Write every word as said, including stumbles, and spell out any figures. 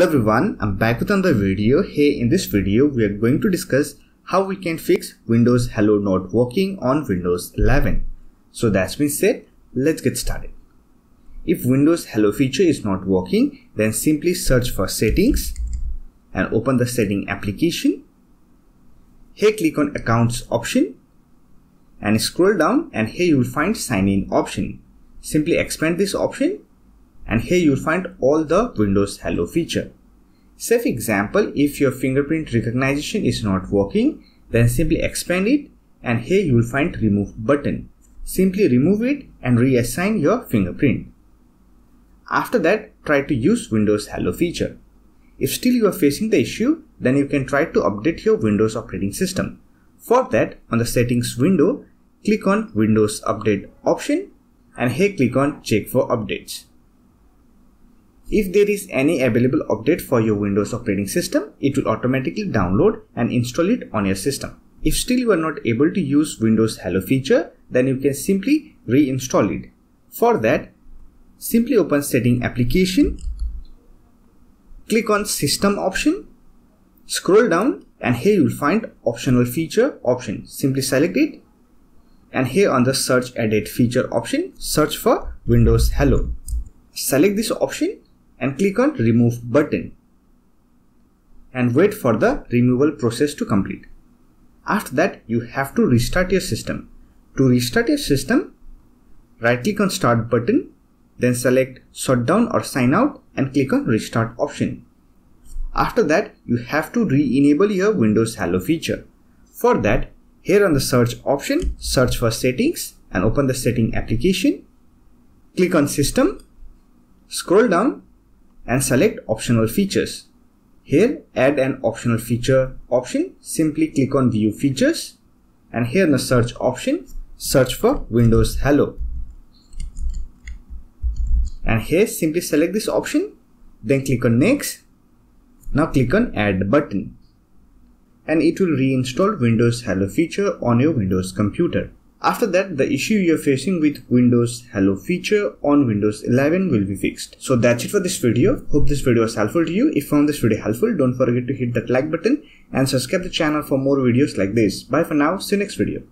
Hello everyone, I'm back with another video. Hey, in this video we are going to discuss how we can fix Windows Hello not working on Windows eleven. So that's been said, let's get started. If Windows Hello feature is not working, then simply search for settings and open the setting application. Here click on accounts option and scroll down, and here you will find sign in option. Simply expand this option and here you'll find all the Windows Hello feature. Say for example, if your fingerprint recognition is not working, then simply expand it and here you will find remove button. Simply remove it and reassign your fingerprint. After that, try to use Windows Hello feature. If still you are facing the issue, then you can try to update your Windows operating system. For that, on the settings window, click on Windows Update option and here click on check for updates. If there is any available update for your Windows operating system, it will automatically download and install it on your system. If still you are not able to use Windows Hello feature, then you can simply reinstall it. For that, simply open setting application, click on system option, scroll down and here you will find optional feature option. Simply select it and here on the search edit feature option, search for Windows Hello. Select this option and click on remove button and wait for the removal process to complete. After that, you have to restart your system. To restart your system, right click on start button, then select shut down or sign out and click on restart option. After that, you have to re-enable your Windows Hello feature. For that, here on the search option, search for settings and open the setting application, click on system, scroll down and select optional features. Here add an optional feature option, simply click on view features and here in the search option, search for Windows Hello and here simply select this option, then click on next. Now click on add button and it will reinstall Windows Hello feature on your Windows computer. After that, the issue you are facing with Windows Hello feature on Windows eleven will be fixed. So that's it for this video. Hope this video was helpful to you. If you found this video helpful, don't forget to hit that like button and subscribe the channel for more videos like this. Bye for now. See you next video.